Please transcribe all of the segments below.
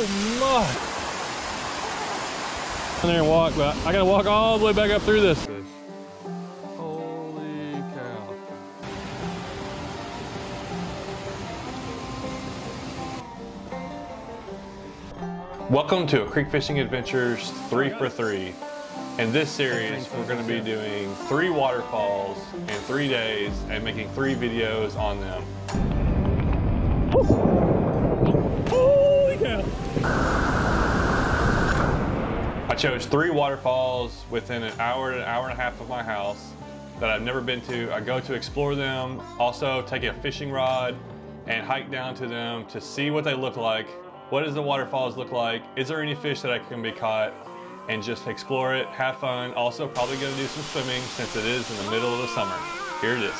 Oh my! In there and walk, but I gotta walk all the way back up through this. Holy cow! Welcome to a Creek Fishing Adventures 3 for 3. In this series, we're going to be doing 3 waterfalls in 3 days and making 3 videos on them. Holy cow! I chose 3 waterfalls within an hour and a half of my house that I've never been to. I go to explore them, also take a fishing rod and hike down to them to see what they look like. What does the waterfalls look like? Is there any fish that can be caught? And just explore it, have fun. Also probably gonna do some swimming since it is in the middle of the summer. Here it is.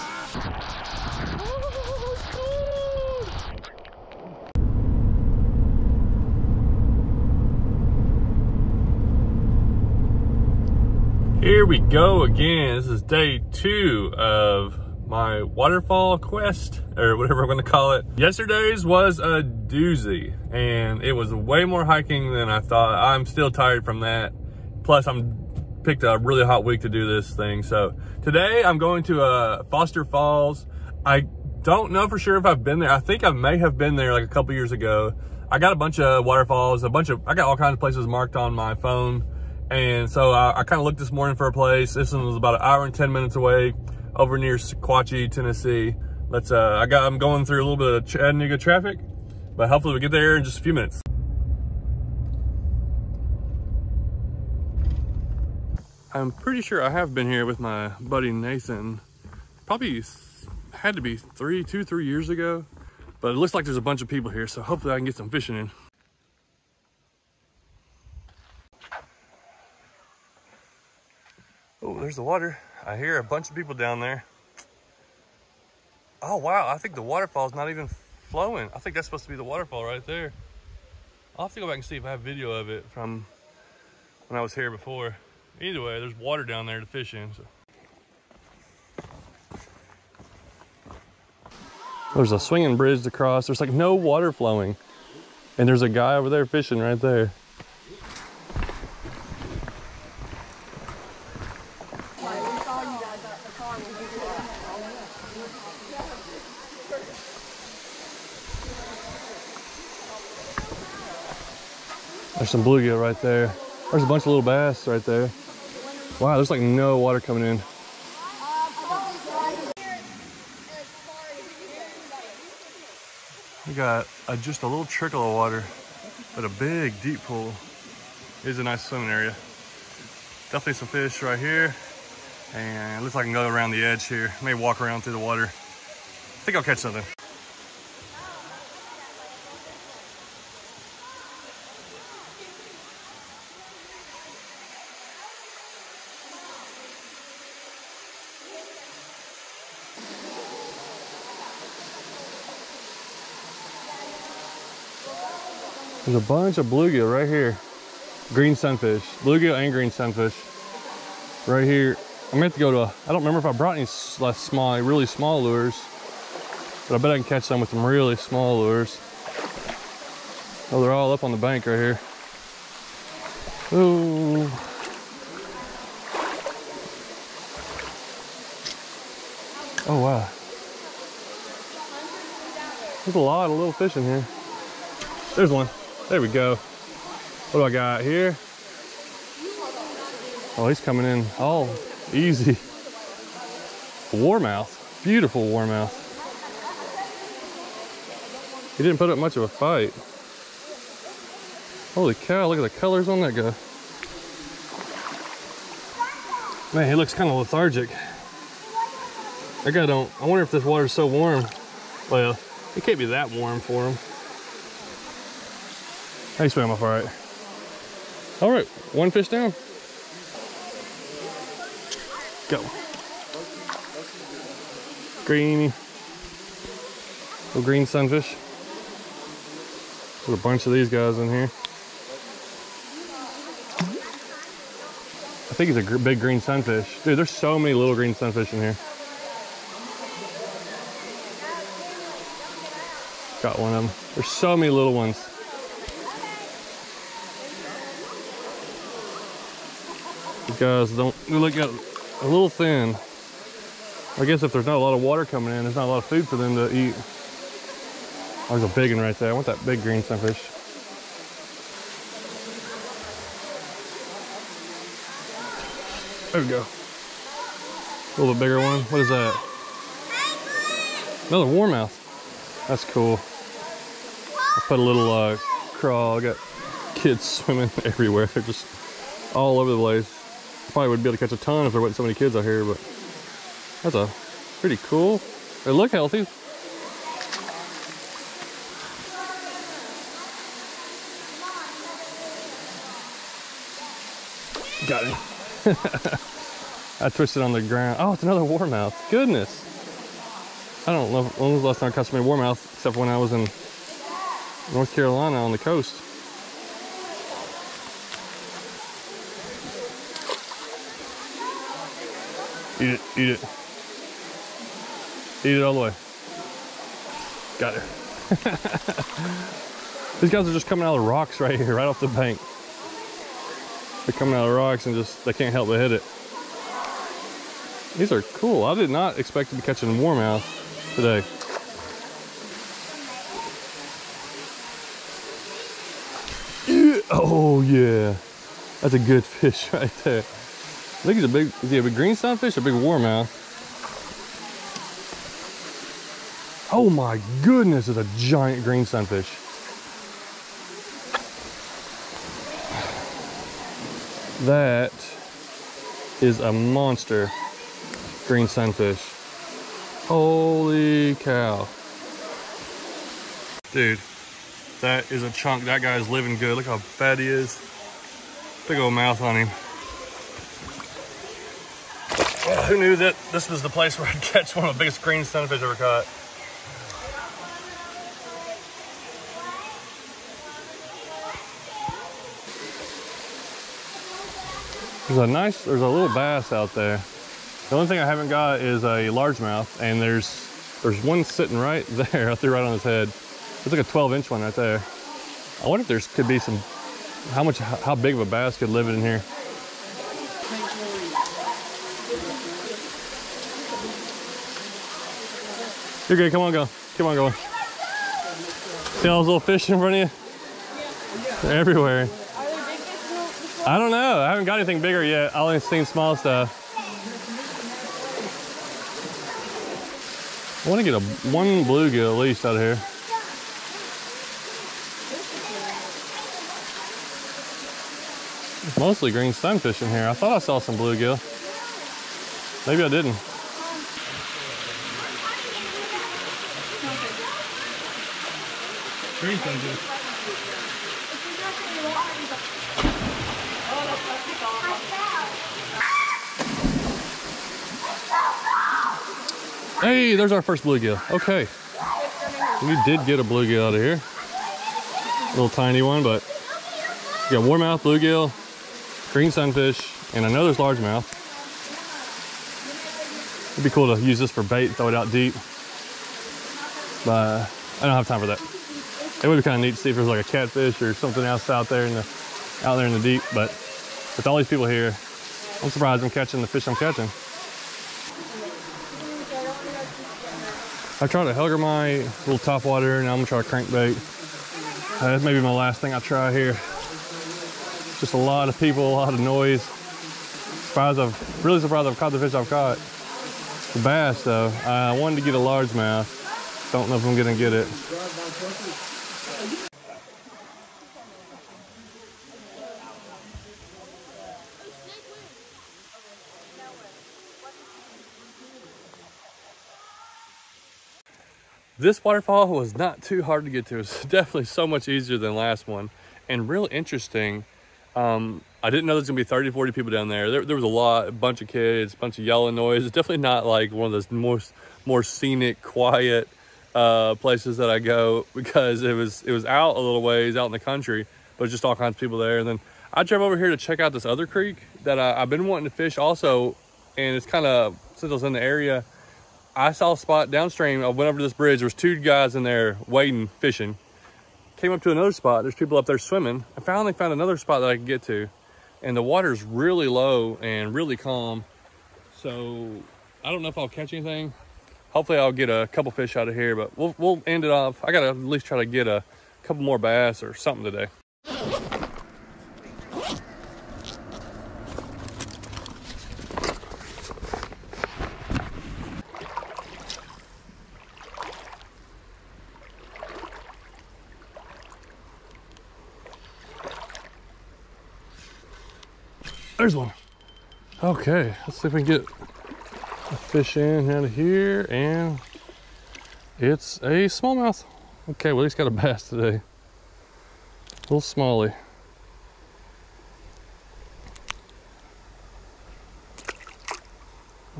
Here we go again. This is day 2 of my waterfall quest, or whatever I'm gonna call it. Yesterday's was a doozy, and it was way more hiking than I thought. I'm still tired from that. Plus, I'm picked a really hot week to do this thing. So today I'm going to Foster Falls. I don't know for sure if I've been there. I think I may have been there like a couple years ago. I got a bunch of waterfalls, I got all kinds of places marked on my phone. And so I kind of looked this morning for a place. This one was about an hour and 10 minutes away, over near Sequatchie, Tennessee. Let's I'm going through a little bit of Chattanooga traffic, but hopefully we get there in just a few minutes. I'm pretty sure I have been here with my buddy Nathan. Probably had to be 2-3 years ago, but it looks like there's a bunch of people here, so hopefully I can get some fishing in. Oh, there's the water. I hear a bunch of people down there. Oh wow, I think the waterfall's not even flowing. I think that's supposed to be the waterfall right there. I'll have to go back and see if I have video of it from when I was here before. Either way, there's water down there to fish in. So. There's a swinging bridge to cross. There's like no water flowing. And there's a guy over there fishing right there. There's some bluegill right there. There's a bunch of little bass right there. Wow, there's like no water coming in. We got just a little trickle of water, but a big deep pool. It is a nice swimming area. Definitely some fish right here. And it looks like I can go around the edge here. I may walk around through the water. I think I'll catch something. There's a bunch of bluegill right here. Green sunfish, bluegill and green sunfish. Right here, I'm gonna have to go to I don't remember if I brought any really small lures, but I bet I can catch some with some really small lures. Oh, they're all up on the bank right here. Ooh. Oh, wow. There's a lot of little fish in here. There's one. There we go. What do I got here? Oh, he's coming in all easy. Warmouth, beautiful warmouth. He didn't put up much of a fight. Holy cow, look at the colors on that guy. Man, he looks kind of lethargic. That guy don't, I wonder if this water's so warm. Well, it can't be that warm for him. He swam off all right. All right, one fish down. Go. Greeny. Little green sunfish. There's a bunch of these guys in here. I think it's a big green sunfish. Dude, there's so many little green sunfish in here. Got one of them. There's so many little ones. guys don't look at a little thin. I guess if there's not a lot of water coming in, there's not a lot of food for them to eat. There's a big one right there. I want that big green sunfish. There we go. A little bit bigger one. What is that? Another warmouth. That's cool. I put a little craw. I got kids swimming everywhere. They're just all over the place. I probably wouldn't be able to catch a ton if there wasn't so many kids out here, but that's a pretty cool. They look healthy. Got him. I twisted on the ground. Oh, it's another warmouth. Goodness. I don't know when was the last time I caught so many warmouth, except when I was in North Carolina on the coast. Eat it, eat it. Eat it all the way. Got it. These guys are just coming out of the rocks right here, right off the bank. They're coming out of the rocks and just, they can't help but hit it. These are cool. I did not expect to be catching warmouth today. Oh yeah, that's a good fish right there. I think he's a big, is he a big green sunfish or a big warmouth? Oh my goodness, it's a giant green sunfish. That is a monster green sunfish. Holy cow. Dude, that is a chunk. That guy's living good. Look how fat he is. Big old mouth on him. Well, who knew that this was the place where I'd catch one of the biggest green sunfish ever caught? There's a little bass out there. The only thing I haven't got is a largemouth, and there's one sitting right there. I threw right on his head. It's like a 12-inch one right there. I wonder if there's could be some, how big of a bass could live in here. You're good, come on, go. Keep on going. See all those little fish in front of you? They're everywhere. I don't know. I haven't got anything bigger yet. I only seen small stuff. I want to get one bluegill at least out of here. It's mostly green sunfish in here. I thought I saw some bluegill. Maybe I didn't. Green sunfish. Hey, there's our first bluegill. Okay. We did get a bluegill out of here. A little tiny one, but we got warmouth, bluegill, green sunfish, and I know there's largemouth. It'd be cool to use this for bait, throw it out deep. But I don't have time for that. It would be kind of neat to see if there's like a catfish or something else out there in the deep, but with all these people here, I'm surprised I'm catching the fish I'm catching. I try to hugger my little top water, and I'm gonna try to crankbait. That's maybe my last thing I try here. Just a lot of people, a lot of noise. Really surprised I've caught the fish I've caught. The bass though, I wanted to get a largemouth. Don't know if I'm gonna get it. This waterfall was not too hard to get to. It's definitely so much easier than last one, and real interesting. I didn't know there's gonna be 30-40 people down there. There was a bunch of kids, a bunch of yelling noise. It's definitely not like one of those more scenic, quiet places that I go, because it was out a little ways, out in the country, but just all kinds of people there. And then I drove over here to check out this other creek that I've been wanting to fish also, and it's kind of, since I was in the area, I saw a spot downstream. I went over to this bridge. There was two guys in there wading, fishing. Came up to another spot. There's people up there swimming. I finally found another spot that I could get to. and the water's really low and really calm. So I don't know if I'll catch anything. Hopefully I'll get a couple fish out of here, but we'll end it off. I gotta at least try to get a couple more bass or something today. There's one. Okay, let's see if we can get a fish in out of here, and it's a smallmouth. Okay, well, he's got a bass today. A little smallie.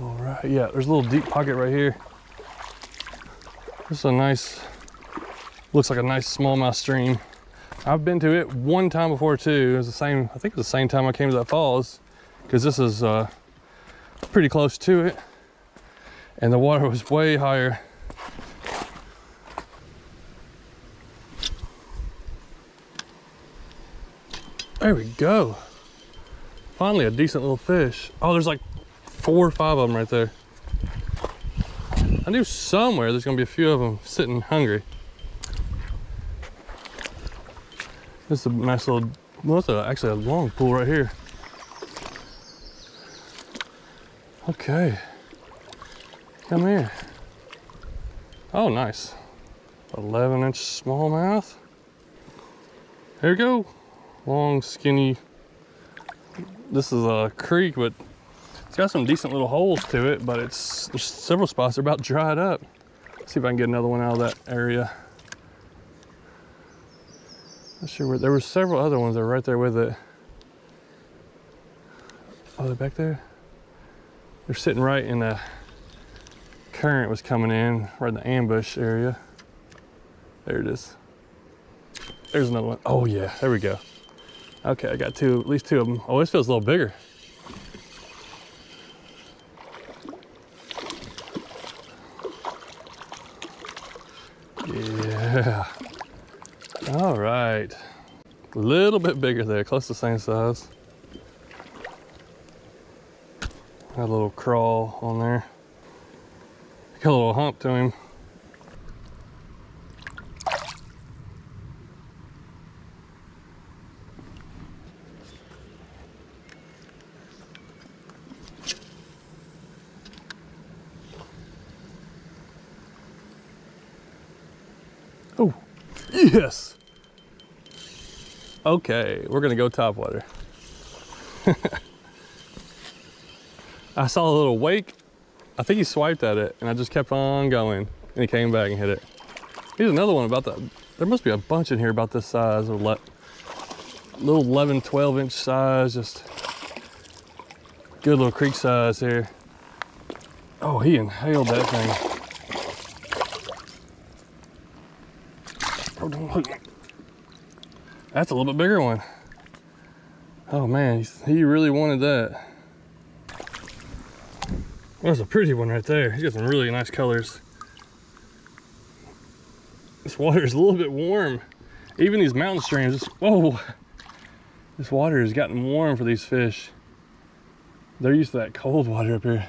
All right, yeah, there's a little deep pocket right here. This is a nice, looks like a nice smallmouth stream. I've been to it one time before too. It was the same, I think it was the same time I came to that falls, because this is pretty close to it, and the water was way higher. There we go. Finally a decent little fish. Oh, there's like 4 or 5 of them right there. I knew somewhere there's gonna be a few of them sitting hungry. This is a nice little, well, it's actually a long pool right here. Okay, come here. Oh, nice. 11-inch smallmouth. Here we go. Long, skinny. This is a creek, but it's got some decent little holes to it, but it's, there's several spots that are about dried up. Let's see if I can get another one out of that area. Not sure where, there were several other ones that were right there with it. Oh, they're back there? They're sitting right in the current was coming in, right in the ambush area. There it is. There's another one. Oh yeah, there we go. Okay, I got two, at least 2 of them. Oh, this feels a little bigger. Yeah. All right, a little bit bigger there, close to the same size. Got a little craw on there. Got a little hump to him. Oh, yes. Okay, we're gonna go topwater. I saw a little wake. I think he swiped at it, and I just kept on going, and he came back and hit it. Here's another one about that. There must be a bunch in here about this size, or little 11, 12-inch size, just good little creek size here. Oh, he inhaled that thing. Oh, don't look. That's a little bit bigger one. Oh man, he really wanted that. That's a pretty one right there. He's got some really nice colors. This water is a little bit warm. Even these mountain streams, whoa. This water has gotten warm for these fish. They're used to that cold water up here.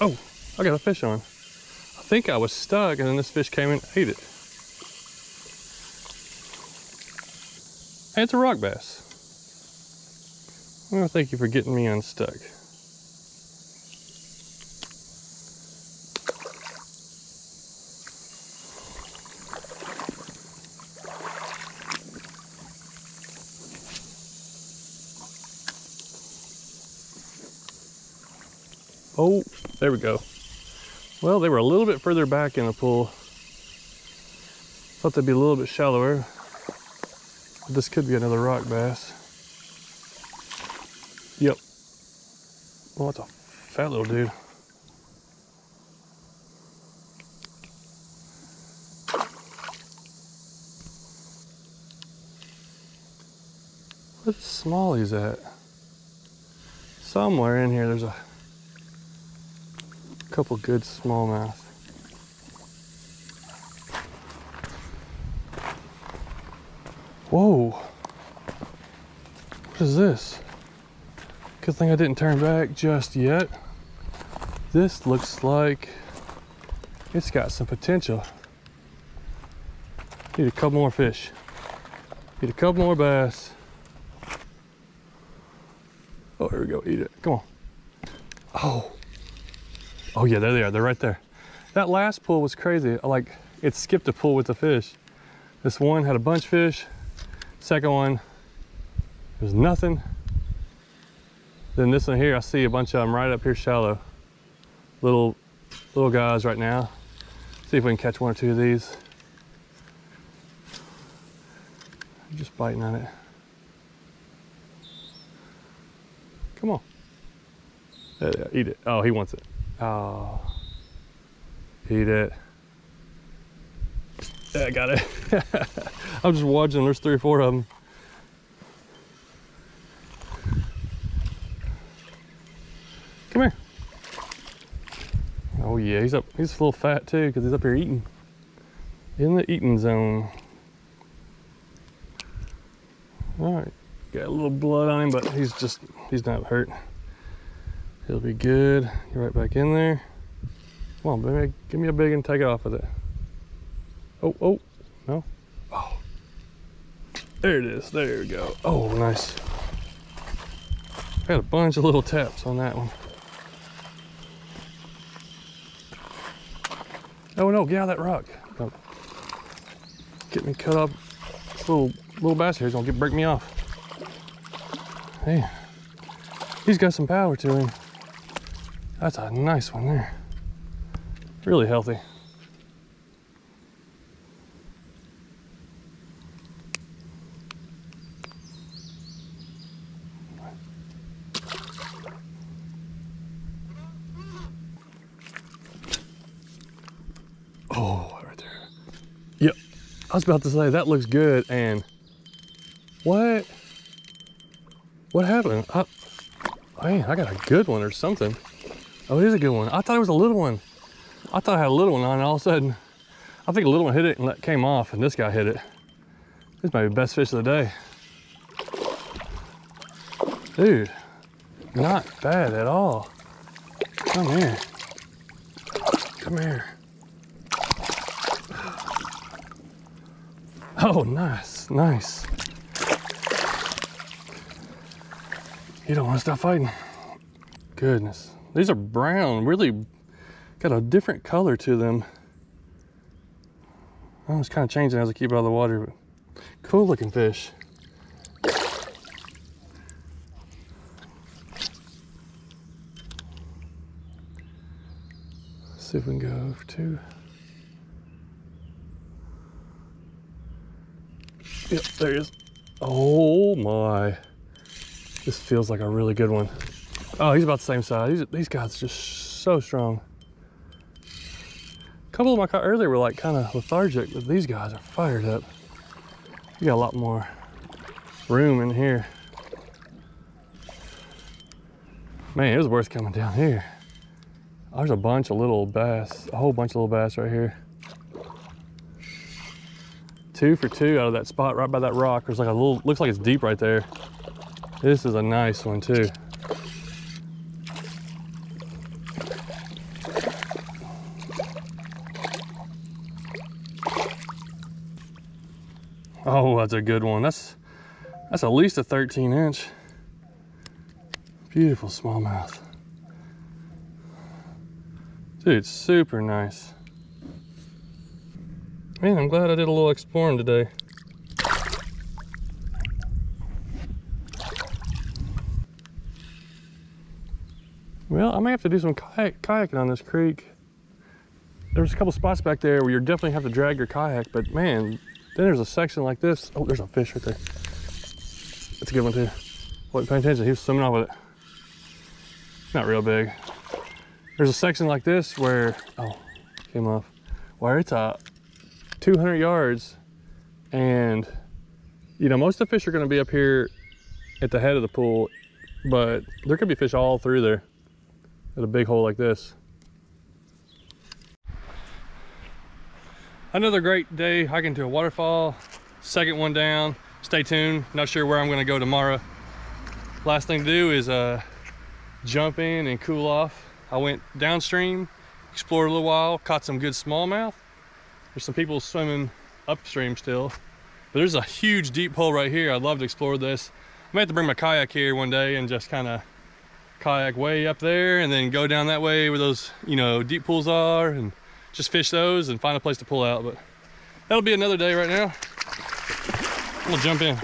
Oh, I got a fish on. I think I was stuck, and then this fish came and ate it. Hey, it's a rock bass. Well, thank you for getting me unstuck. Oh, there we go. Well, they were a little bit further back in the pool. Thought they'd be a little bit shallower. But this could be another rock bass. Yep. Well, that's a fat little dude. Where's the smallies at? Somewhere in here, there's a couple good smallmouth. Whoa, what is this? Good thing I didn't turn back just yet. This looks like it's got some potential. Need a couple more fish. Need a couple more bass. Oh, here we go, eat it, come on. Oh, oh yeah, there they are, they're right there. That last pull was crazy. Like, it skipped a pull with the fish. This one had a bunch of fish. Second one, there's nothing. Then this one here, I see a bunch of them right up here shallow. Little guys right now. See if we can catch one or two of these. I'm just biting on it. Come on. There they are. Eat it. Oh, he wants it. Oh. Eat it. Yeah, I got it. I'm just watching. There's 3 or 4 of them. Come here. Oh yeah, he's up. He's a little fat too because he's up here eating. In the eating zone. All right. Got a little blood on him, but he's not hurt. He'll be good. Get right back in there. Come on, baby. Give me a big and take it off with it. Oh, oh, no. Oh. There it is. There we go. Oh, nice. Got a bunch of little taps on that one. Oh no, get out of that rock. Don't get me cut up. This little bastard here's gonna break me off. Hey, he's got some power to him. That's a nice one there. Really healthy. Oh, right there. Yep. I was about to say, that looks good, and what? What happened? Man, I got a good one or something. Oh, it is a good one. I thought it was a little one. I thought I had a little one on, and all of a sudden, I think a little one hit it and that came off, and this guy hit it. This might be the best fish of the day. Dude, not bad at all. Come here. Come here. Oh, nice, nice. You don't want to stop fighting. Goodness. These are brown, really got a different color to them. I was kind of changing as I keep out of the water, but cool looking fish. Let's see if we can go over two. Yep, there he is. Oh my. This feels like a really good one. Oh, he's about the same size. These guys are just so strong. A couple of my caught earlier were like kind of lethargic, but these guys are fired up. You got a lot more room in here. Man, it was worth coming down here. There's a bunch of little bass, a whole bunch of little bass right here. 2 for 2 out of that spot right by that rock. There's like a little, looks like it's deep right there. This is a nice one too. Oh, that's a good one. That's at least a 13 inch. Beautiful smallmouth. Dude, super nice. Man, I'm glad I did a little exploring today. Well, I may have to do some kayaking on this creek. There's a couple spots back there where you definitely have to drag your kayak, but man, then there's a section like this. Oh, there's a fish right there. That's a good one too. Wasn't paying attention, he was swimming off with it. Not real big. There's a section like this where, oh, came off, where it's a 200 yards, and you know, most of the fish are going to be up here at the head of the pool, but there could be fish all through there at a big hole like this. Another great day hiking to a waterfall. Second one down. Stay tuned. Not sure where I'm going to go tomorrow. Last thing to do is jump in and cool off. I went downstream, explored a little while, caught some good smallmouth. There's some people swimming upstream still. But there's a huge deep hole right here. I'd love to explore this. I may have to bring my kayak here one day and just kind of kayak way up there and then go down that way where those, you know, deep pools are and just fish those and find a place to pull out. But that'll be another day. Right now we'll jump in.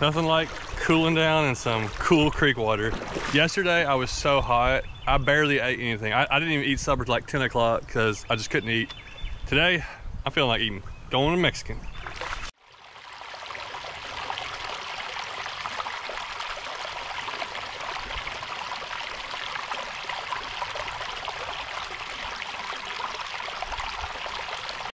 Nothing like cooling down in some cool creek water. Yesterday I was so hot, I barely ate anything. I didn't even eat supper till like 10 o'clock because I just couldn't eat. Today, I'm feeling like eating. Going to Mexican.